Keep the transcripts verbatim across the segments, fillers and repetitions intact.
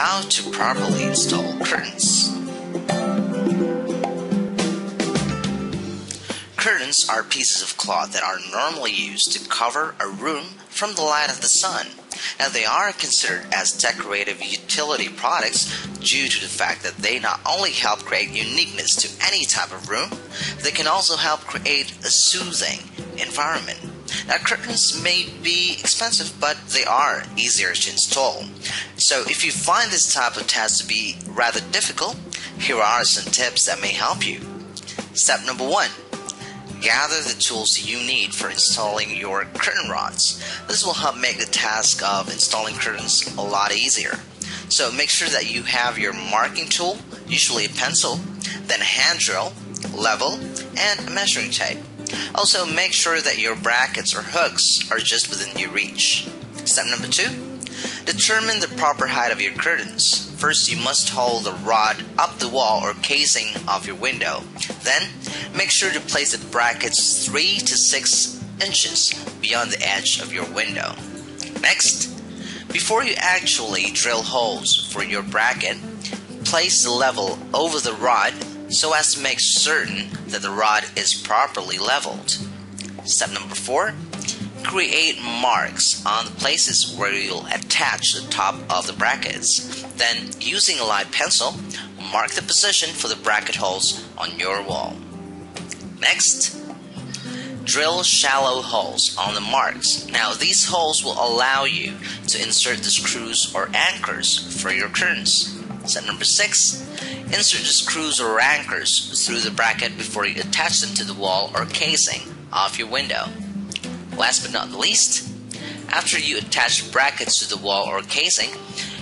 how to properly install curtains. Curtains are pieces of cloth that are normally used to cover a room from the light of the sun, and they are considered as decorative utility products due to the fact that they not only help create uniqueness to any type of room, they can also help create a soothing environment. Now, curtains may be expensive, but they are easier to install. So if you find this type of task to be rather difficult, here are some tips that may help you. Step number one. Gather the tools you need for installing your curtain rods. This will help make the task of installing curtains a lot easier. So make sure that you have your marking tool, usually a pencil, then a hand drill, level, and a measuring tape. Also, make sure that your brackets or hooks are just within your reach. Step number two, determine the proper height of your curtains. First, you must hold the rod up the wall or casing of your window. Then, make sure to place the brackets three to six inches beyond the edge of your window. Next, before you actually drill holes for your bracket, place the level over the rod so as to make certain that the rod is properly leveled. Step number four. Create marks on the places where you'll attach the top of the brackets. Then, using a light pencil, mark the position for the bracket holes on your wall. Next, drill shallow holes on the marks. Now, these holes will allow you to insert the screws or anchors for your curtains. Step number six. Insert the screws or anchors through the bracket before you attach them to the wall or casing of your window. Last but not least, after you attach brackets to the wall or casing,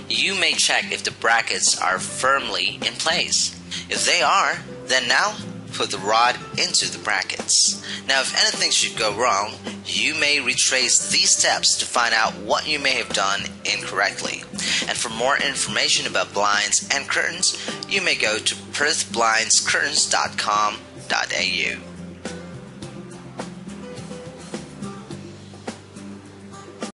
you may check if the brackets are firmly in place. If they are, then now put the rod into the brackets. Now, if anything should go wrong, you may retrace these steps to find out what you may have done incorrectly. And for more information about blinds and curtains, you may go to perth blinds curtains dot com dot A U.